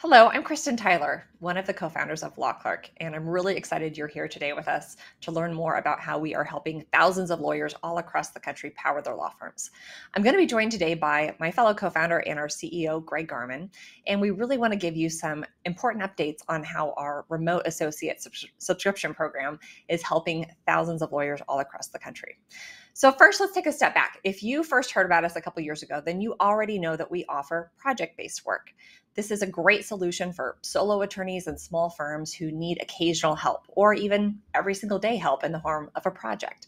Hello, I'm Kristen Tyler, one of the co-founders of LAWCLERK, and I'm really excited you're here today with us to learn more about how we are helping thousands of lawyers all across the country power their law firms. I'm going to be joined today by my fellow co-founder and our CEO, Greg Garman, and we really want to give you some important updates on how our remote associate subscription program is helping thousands of lawyers all across the country. So first, let's take a step back. If you first heard about us a couple years ago, then you already know that we offer project-based work. This is a great solution for solo attorneys and small firms who need occasional help or even every single day help in the form of a project.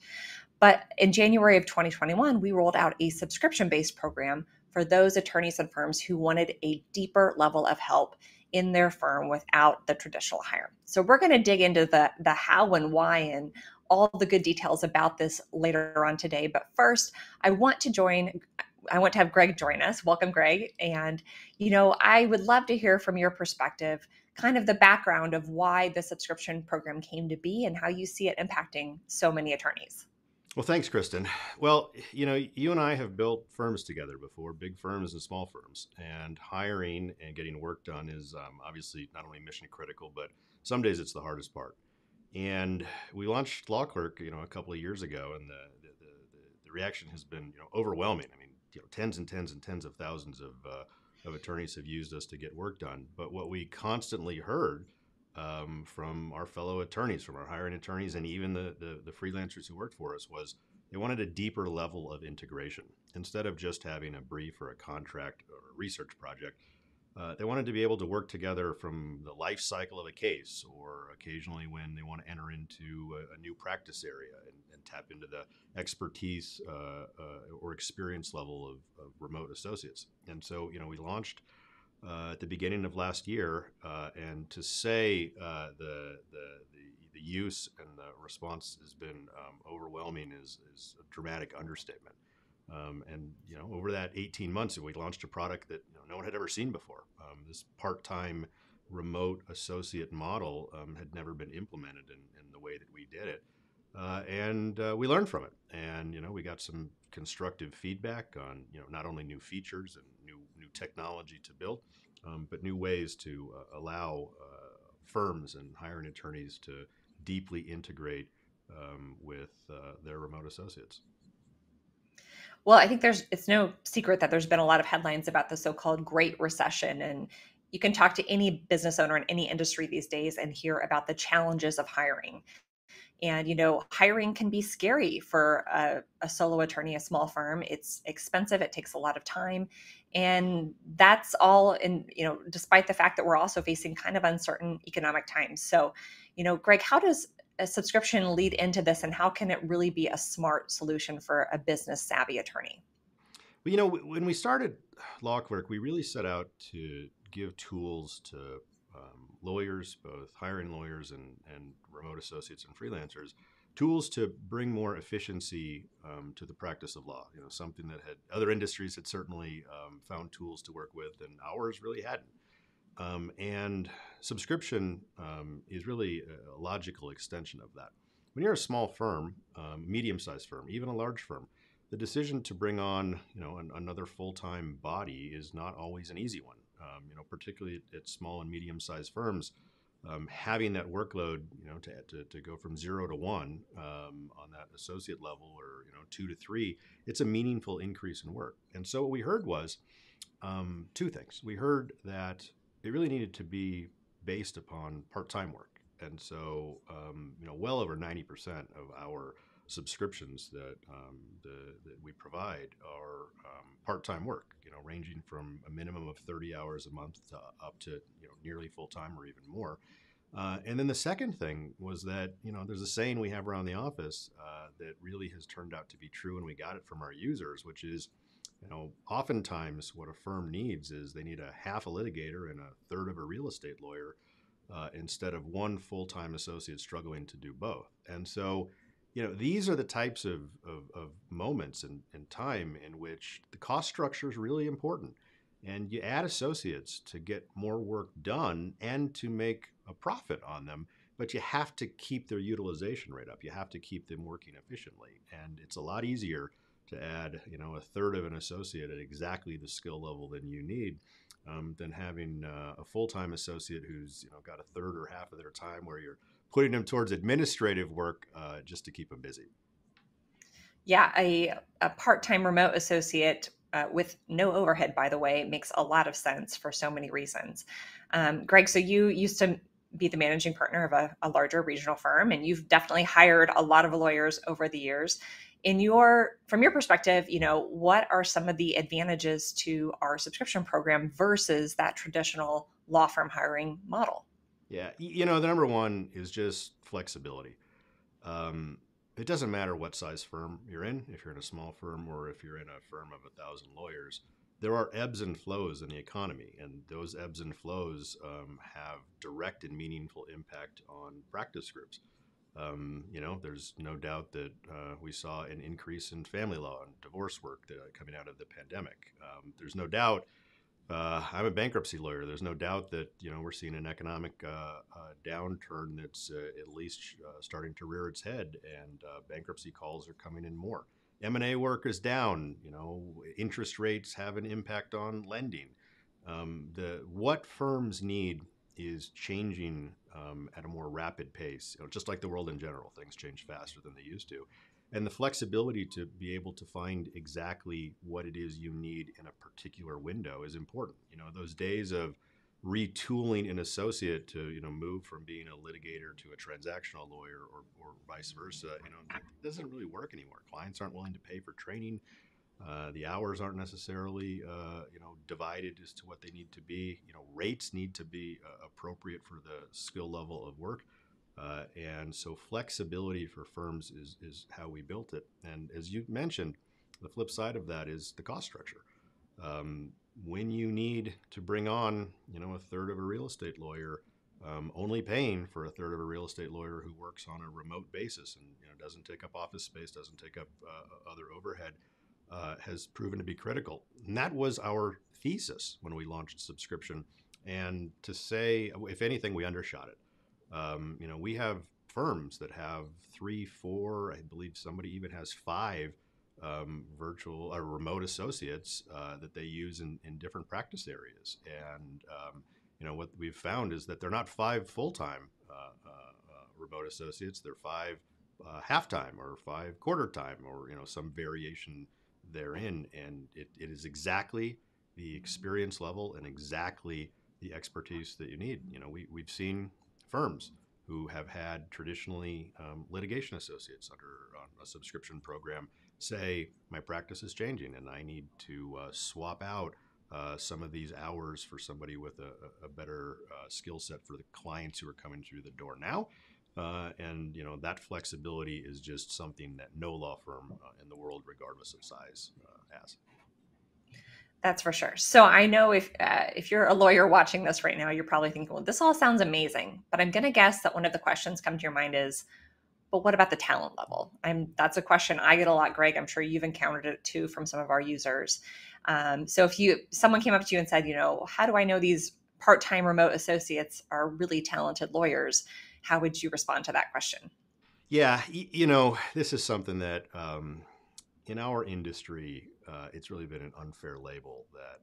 But in January of 2021, we rolled out a subscription-based program for those attorneys and firms who wanted a deeper level of help in their firm without the traditional hire. So we're going to dig into the how and why and all the good details about this later on today. But first, I want to have Greg join us. Welcome, Greg. And, you know, I would love to hear from your perspective, kind of the background of why the subscription program came to be and how you see it impacting so many attorneys. Well, thanks, Kristen. Well, you know, you and I have built firms together before, big firms and small firms, and hiring and getting work done is obviously not only mission critical, but some days it's the hardest part. And we launched LAWCLERK, you know, a couple of years ago, and the reaction has been, you know, overwhelming. I mean, you know, tens and tens and tens of thousands of attorneys have used us to get work done. But what we constantly heard from our fellow attorneys, from our hiring attorneys, and even the freelancers who worked for us was they wanted a deeper level of integration. Instead of just having a brief or a contract or a research project, they wanted to be able to work together from the life cycle of a case, or occasionally when they want to enter into a new practice area and tap into the expertise or experience level of remote associates. And so, you know, we launched at the beginning of last year, and to say the use and the response has been overwhelming is a dramatic understatement. And, you know, over that 18 months, we launched a product that, you know, no one had ever seen before. This part-time remote associate model had never been implemented in the way that we did it. And we learned from it. And, you know, we got some constructive feedback on, you know, not only new features and new technology to build, but new ways to allow firms and hiring attorneys to deeply integrate with their remote associates. Well, I think it's no secret that there's been a lot of headlines about the so-called Great Recession, and you can talk to any business owner in any industry these days and hear about the challenges of hiring. And, you know, hiring can be scary for a solo attorney, a small firm. It's expensive. It takes a lot of time. And that's all in, you know, despite the fact that we're also facing kind of uncertain economic times. So, you know, Greg, how does a subscription lead into this, and how can it really be a smart solution for a business savvy attorney? Well, you know, when we started LAWCLERK, we really set out to give tools to lawyers, both hiring lawyers and remote associates and freelancers, tools to bring more efficiency to the practice of law. You know, something that other industries had certainly found tools to work with, and ours really hadn't. And subscription is really a logical extension of that. When you're a small firm, medium-sized firm, even a large firm, the decision to bring on, you know, another full-time body is not always an easy one. You know, particularly at small and medium-sized firms, having that workload, you know, to go from 0 to 1 on that associate level, or, you know, 2 to 3, it's a meaningful increase in work. And so what we heard was two things. We heard that it really needed to be based upon part-time work. And so, you know, well over 90% of our subscriptions that, that we provide are part-time work, you know, ranging from a minimum of 30 hours a month to up to, you know, nearly full-time or even more. And then the second thing was that, you know, there's a saying we have around the office that really has turned out to be true, and we got it from our users, which is, you know, oftentimes what a firm needs is they need a half a litigator and a third of a real estate lawyer instead of one full-time associate struggling to do both. And so, you know, these are the types of moments and time in which the cost structure is really important. And you add associates to get more work done and to make a profit on them, but you have to keep their utilization rate up. You have to keep them working efficiently. And it's a lot easier to add, you know, a third of an associate at exactly the skill level that you need than having a full-time associate who's, you know, got a third or half of their time where you're putting them towards administrative work just to keep them busy. Yeah, a part-time remote associate with no overhead, by the way, makes a lot of sense for so many reasons. Greg, so you used to be the managing partner of a larger regional firm, and you've definitely hired a lot of lawyers over the years. From your perspective, you know, what are some of the advantages to our subscription program versus that traditional law firm hiring model? Yeah, you know, the number one is just flexibility. It doesn't matter what size firm you're in, if you're in a small firm or if you're in a firm of 1,000 lawyers, there are ebbs and flows in the economy, and those ebbs and flows have direct and meaningful impact on practice groups. You know, there's no doubt that we saw an increase in family law and divorce work coming out of the pandemic. There's no doubt, I'm a bankruptcy lawyer, there's no doubt that, you know, we're seeing an economic downturn that's at least starting to rear its head, and bankruptcy calls are coming in more. M&A work is down, you know, interest rates have an impact on lending. What firms need is changing at a more rapid pace, you know, just like the world in general. Things change faster than they used to. And the flexibility to be able to find exactly what it is you need in a particular window is important. You know, those days of retooling an associate to, you know, move from being a litigator to a transactional lawyer or vice versa, you know, that doesn't really work anymore. Clients aren't willing to pay for training. The hours aren't necessarily, you know, divided as to what they need to be. You know, rates need to be appropriate for the skill level of work. And so flexibility for firms is how we built it. And as you mentioned, the flip side of that is the cost structure. When you need to bring on, you know, a third of a real estate lawyer, only paying for a third of a real estate lawyer who works on a remote basis and, you know, doesn't take up office space, doesn't take up other overhead, has proven to be critical. And that was our thesis when we launched subscription. And to say, if anything, we undershot it. You know, we have firms that have 3, 4, I believe somebody even has 5 virtual or remote associates that they use in different practice areas. And, you know, what we've found is that they're not 5 full-time remote associates, they're 5 half-time or 5 quarter-time or, you know, some variation therein. And it is exactly the experience level and exactly the expertise that you need. You know, we've seen firms who have had traditionally litigation associates under a subscription program say, my practice is changing and I need to swap out some of these hours for somebody with a better skill set for the clients who are coming through the door now. And, you know, that flexibility is just something that no law firm in the world, regardless of size, has. That's for sure. So I know if you're a lawyer watching this right now, you're probably thinking, well, this all sounds amazing, but I'm going to guess that one of the questions come to your mind is, but what about the talent level? That's a question I get a lot, Greg. I'm sure you've encountered it too from some of our users. So if someone came up to you and said, you know, how do I know these part-time remote associates are really talented lawyers? How would you respond to that question? Yeah, you know, this is something that in our industry, it's really been an unfair label that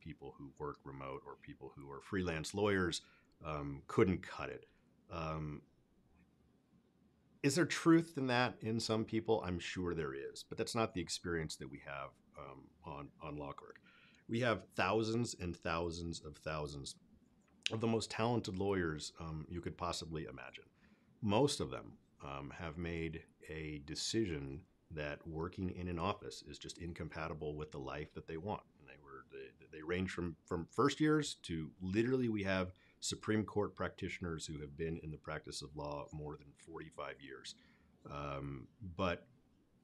people who work remote or people who are freelance lawyers couldn't cut it. Is there truth in that in some people? I'm sure there is, but that's not the experience that we have on LAWCLERK. We have thousands and thousands of the most talented lawyers you could possibly imagine. Most of them have made a decision that working in an office is just incompatible with the life that they want. And they range from first years to literally we have Supreme Court practitioners who have been in the practice of law more than 45 years. But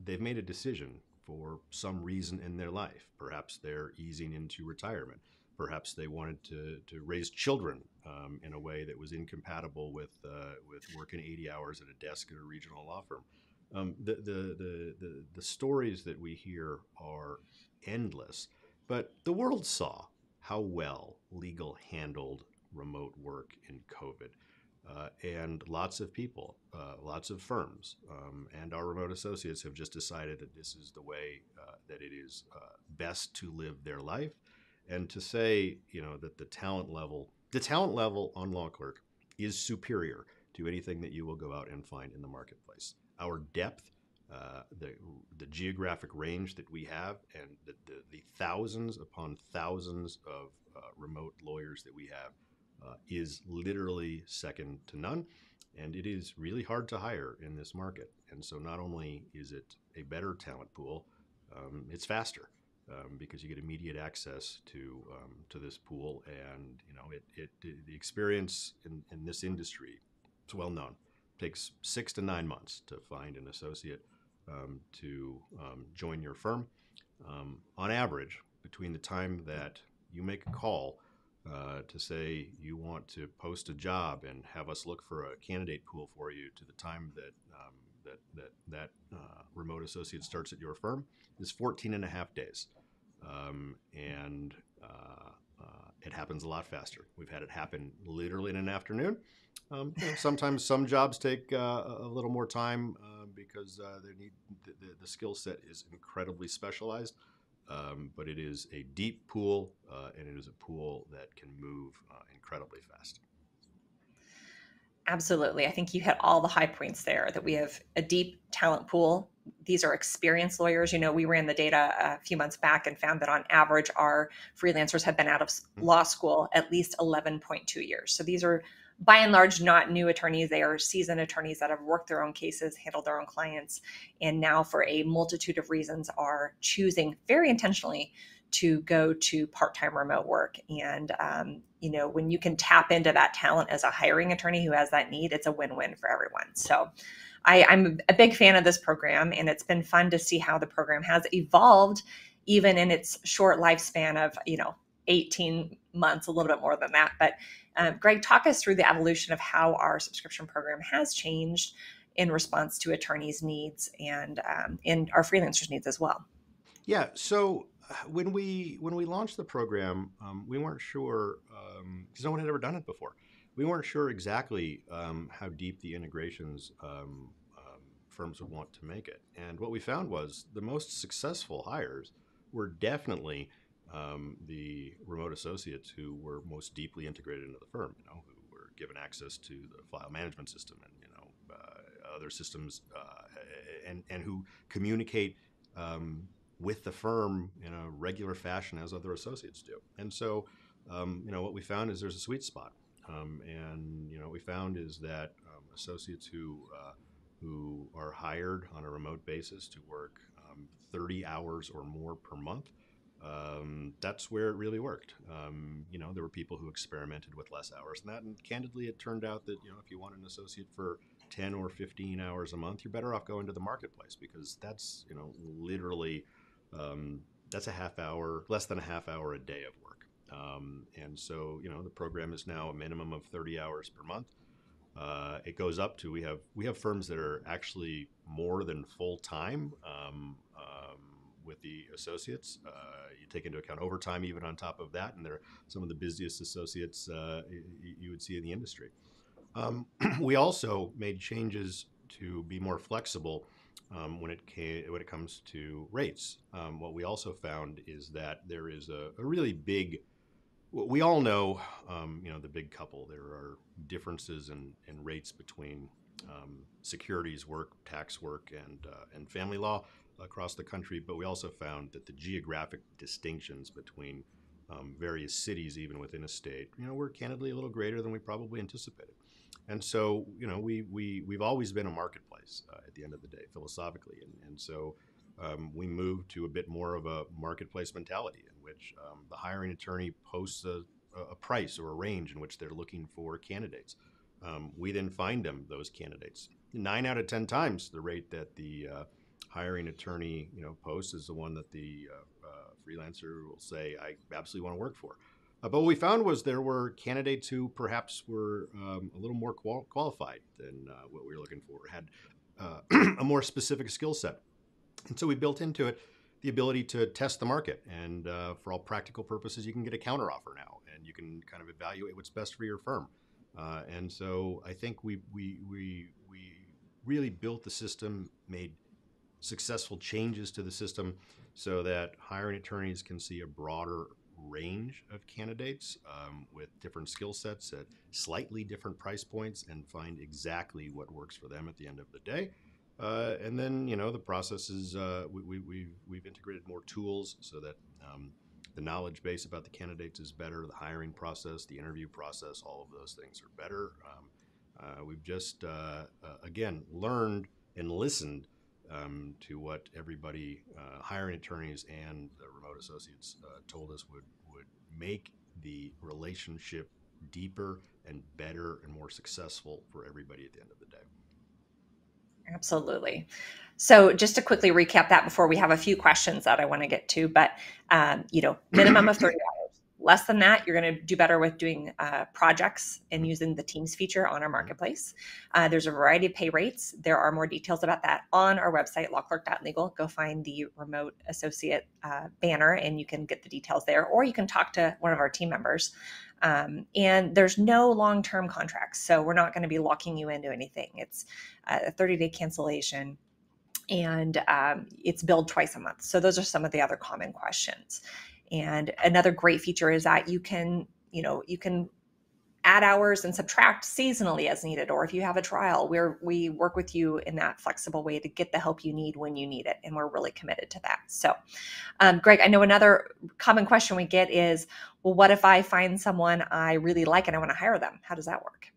they've made a decision for some reason in their life. Perhaps they're easing into retirement. Perhaps they wanted to raise children in a way that was incompatible with working 80 hours at a desk at a regional law firm. The stories that we hear are endless, but the world saw how well legal handled remote work in COVID. And lots of people, lots of firms, and our remote associates have just decided that this is the way that it is best to live their life. And to say, you know, that the talent level on LAWCLERK is superior to anything that you will go out and find in the marketplace. Our depth, the geographic range that we have, and the thousands upon thousands of remote lawyers that we have is literally second to none. And it is really hard to hire in this market. And so not only is it a better talent pool, it's faster. Because you get immediate access to this pool, and you know the experience in this industry, it's well known. It takes 6 to 9 months to find an associate to join your firm. On average, between the time that you make a call to say you want to post a job and have us look for a candidate pool for you, to the time that that remote associate starts at your firm is 14 and a half days. It happens a lot faster. We've had it happen literally in an afternoon. Sometimes some jobs take a little more time because the skill set is incredibly specialized, but it is a deep pool and it is a pool that can move incredibly fast. Absolutely. I think you hit all the high points there, that we have a deep talent pool. These are experienced lawyers. You know, we ran the data a few months back and found that on average, our freelancers have been out of law school at least 11.2 years. So these are by and large not new attorneys. They are seasoned attorneys that have worked their own cases, handled their own clients, and now for a multitude of reasons are choosing very intentionally to go to part-time remote work. And, you know, when you can tap into that talent as a hiring attorney who has that need, it's a win-win for everyone. So I'm a big fan of this program, and it's been fun to see how the program has evolved, even in its short lifespan of, you know, 18 months, a little bit more than that. But Greg, talk us through the evolution of how our subscription program has changed in response to attorneys' needs and our freelancers' needs as well. Yeah. So when we launched the program, we weren't sure, because no one had ever done it before. We weren't sure exactly how deep the integrations firms would want to make it. And what we found was the most successful hires were definitely the remote associates who were most deeply integrated into the firm, you know, who were given access to the file management system and, you know, other systems and who communicate with the firm in a regular fashion as other associates do. And so, you know, what we found is there's a sweet spot. And, you know, what we found is that associates who are hired on a remote basis to work 30 hours or more per month, that's where it really worked. You know, there were people who experimented with less hours than that. And candidly, it turned out that, you know, if you want an associate for 10 or 15 hours a month, you're better off going to the marketplace, because that's, you know, literally that's a half hour, less than a half hour a day of work. And so, you know, the program is now a minimum of 30 hours per month. It goes up to, we have firms that are actually more than full time with the associates. You take into account overtime even on top of that, and they're some of the busiest associates you would see in the industry. We also made changes to be more flexible when it comes to rates. What we also found is that there is a really big, we all know, you know, the big couple. There are differences in rates between securities work, tax work, and family law across the country. But we also found that the geographic distinctions between various cities, even within a state, you know, were candidly a little greater than we probably anticipated. And so, you know, we've always been a marketplace at the end of the day, philosophically. And so we moved to a bit more of a marketplace mentality in which the hiring attorney posts a price or a range in which they're looking for candidates. We then find them those candidates. 9 out of 10 times the rate that the hiring attorney, you know, posts is the one that the freelancer will say, I absolutely want to work for. But what we found was there were candidates who perhaps were a little more qualified than what we were looking for, had a more specific skill set. And so we built into it the ability to test the market. And for all practical purposes, you can get a counteroffer now, and you can kind of evaluate what's best for your firm. And so I think we really built the system, made successful changes to the system so that hiring attorneys can see a broader range of candidates with different skill sets at slightly different price points and find exactly what works for them at the end of the day. And then, you know, the process is we've integrated more tools so that the knowledge base about the candidates is better, the hiring process, the interview process, all of those things are better. We've just, again, learned and listened to what everybody, hiring attorneys and the remote associates told us would make the relationship deeper and better and more successful for everybody at the end of the day. Absolutely. So just to quickly recap that before we have a few questions that I want to get to, but, you know, minimum of $30. Less than that, you're going to do better with doing projects and using the Teams feature on our marketplace. There's a variety of pay rates. There are more details about that on our website, lawclerk.legal. Go find the remote associate banner and you can get the details there, or you can talk to one of our team members. And there's no long-term contracts, so we're not going to be locking you into anything. It's a 30-day cancellation. And it's billed twice a month. So those are some of the other common questions. And another great feature is that you can, you know, you can add hours and subtract seasonally as needed, or if you have a trial, where we work with you in that flexible way to get the help you need when you need it. And we're really committed to that. So, Greg, I know another common question we get is, well, what if I find someone I really like and I want to hire them? How does that work?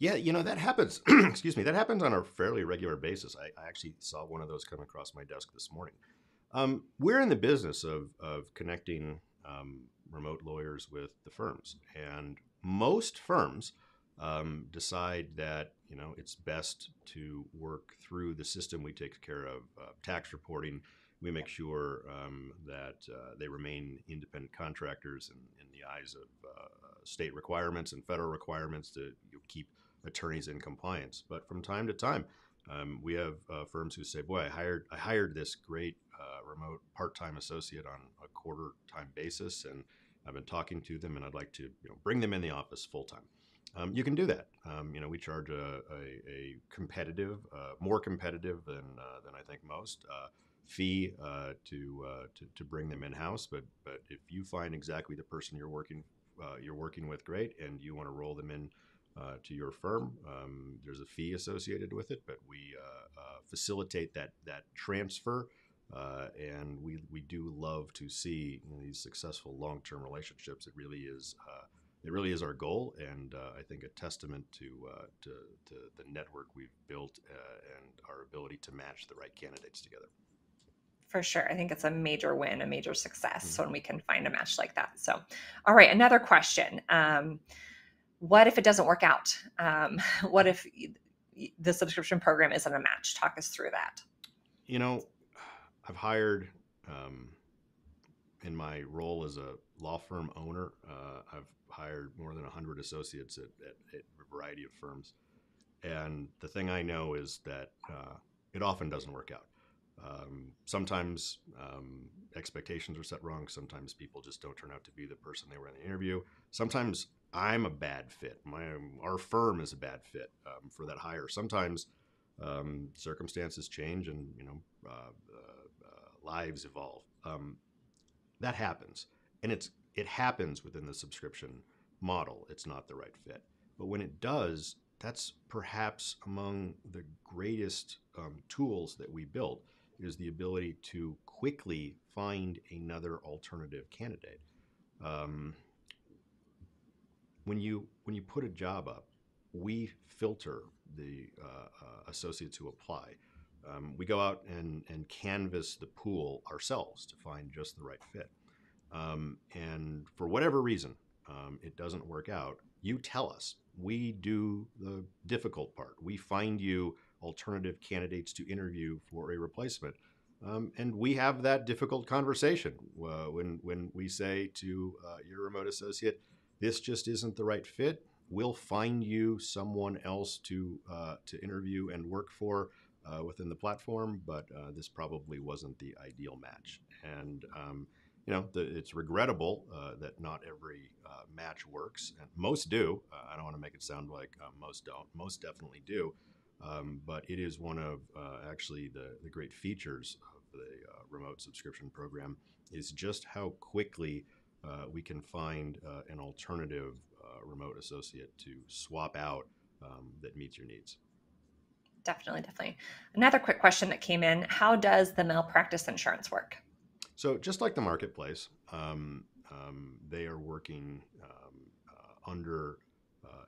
Yeah, you know, that happens, excuse me, that happens on a fairly regular basis. I actually saw one of those come across my desk this morning. We're in the business of connecting remote lawyers with the firms, and most firms decide that, you know, it's best to work through the system. We take care of tax reporting. We make sure that they remain independent contractors in the eyes of state requirements and federal requirements to keep attorneys in compliance. But from time to time, we have firms who say, boy, I hired this great remote part-time associate on a quarter-time basis, and I've been talking to them, and I'd like to, you know, bring them in the office full-time. You can do that. You know, we charge a competitive, more competitive than I think most, fee to bring them in-house. But if you find exactly the person you're working with, great, and you want to roll them in to your firm, there's a fee associated with it, but we facilitate that transfer, and we do love to see, you know, these successful long-term relationships. It really is our goal, and I think a testament to the network we've built and our ability to match the right candidates together. For sure. I think it's a major win, a major success when we can find a match like that. So, all right, another question. What if it doesn't work out? What if the subscription program isn't a match? Talk us through that. You know, I've hired, in my role as a law firm owner, I've hired more than 100 associates at a variety of firms. And the thing I know is that it often doesn't work out. Sometimes expectations are set wrong. Sometimes people just don't turn out to be the person they were in the interview. Sometimes I'm a bad fit. Our firm is a bad fit for that hire. Sometimes circumstances change, and, you know, lives evolve. That happens, and it happens within the subscription model. It's not the right fit, but when it does, that's perhaps among the greatest tools that we built, is the ability to quickly find another alternative candidate. When you put a job up, we filter the associates who apply. We go out and canvas the pool ourselves to find just the right fit. And for whatever reason, it doesn't work out, you tell us. We do the difficult part. We find you alternative candidates to interview for a replacement. And we have that difficult conversation when we say to your remote associate, this just isn't the right fit. We'll find you someone else to interview and work for within the platform, but this probably wasn't the ideal match. And you know, it's regrettable that not every match works. And most do. I don't want to make it sound like most don't. Most definitely do. But it is one of actually the great features of the remote subscription program, is just how quickly we can find an alternative remote associate to swap out that meets your needs. Definitely, definitely. Another quick question that came in, how does the malpractice insurance work? So just like the marketplace, they are working under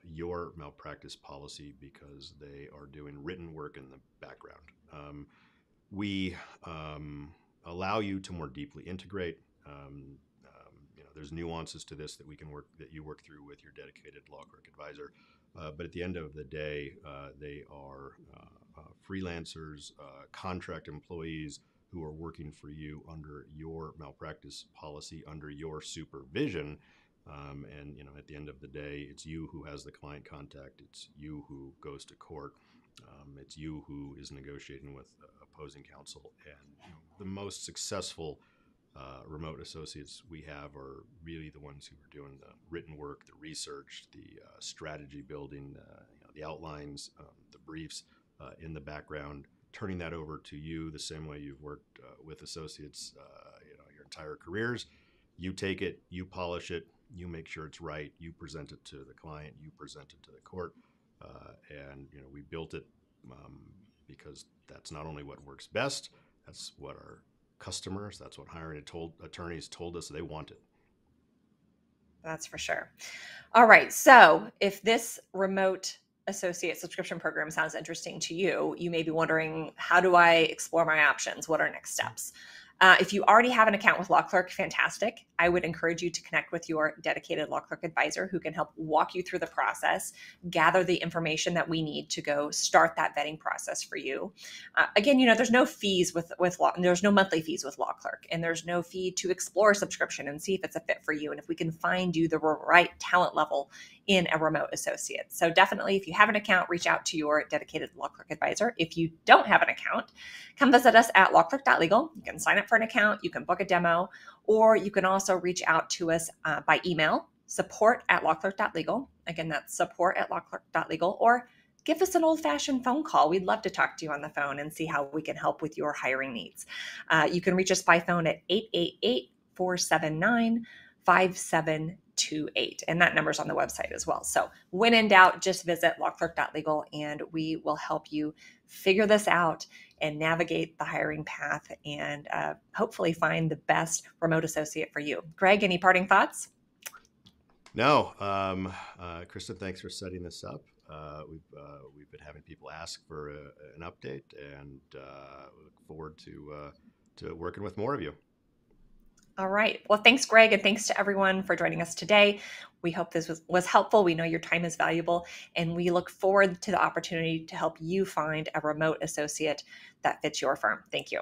your malpractice policy because they are doing written work in the background. We allow you to more deeply integrate. You know, there's nuances to this that we can work, that you work through with your dedicated LAWCLERK advisor. But at the end of the day, they are freelancers, contract employees who are working for you under your malpractice policy, under your supervision. And, you know, at the end of the day, it's you who has the client contact. It's you who goes to court. It's you who is negotiating with opposing counsel. And you know, the most successful remote associates we have are really the ones who are doing the written work, the research, the strategy building, you know, the outlines, the briefs in the background, turning that over to you the same way you've worked with associates you know, your entire careers. You take it, you polish it, you make sure it's right, you present it to the client, you present it to the court, and you know, we built it because that's not only what works best, that's what our customers, that's what hiring attorneys told us they wanted. That's for sure. All right, so if this remote associate subscription program sounds interesting to you, you may be wondering, how do I explore my options? What are next steps? If you already have an account with LAWCLERK, fantastic. I would encourage you to connect with your dedicated LAWCLERK advisor who can help walk you through the process, gather the information that we need to go start that vetting process for you. Again, you know, there's no fees with law, there's no monthly fees with LAWCLERK, and there's no fee to explore subscription and see if it's a fit for you and if we can find you the right talent level in a remote associate. So definitely, if you have an account, reach out to your dedicated LAWCLERK advisor. If you don't have an account, come visit us at lawclerk.legal. You can sign up for an account, you can book a demo, or you can also reach out to us by email, support@lawclerk.legal. Again, that's support@lawclerk.legal, or give us an old-fashioned phone call. We'd love to talk to you on the phone and see how we can help with your hiring needs. You can reach us by phone at 888-479-5728, and that number's on the website as well. So when in doubt, just visit lawclerk.legal and we will help you figure this out and navigate the hiring path and hopefully find the best remote associate for you. Greg, any parting thoughts? No. Kristen, thanks for setting this up. We've been having people ask for an update, and we look forward to working with more of you. All right. Well, thanks, Greg, and thanks to everyone for joining us today. We hope this was helpful. We know your time is valuable, and we look forward to the opportunity to help you find a remote associate that fits your firm. Thank you.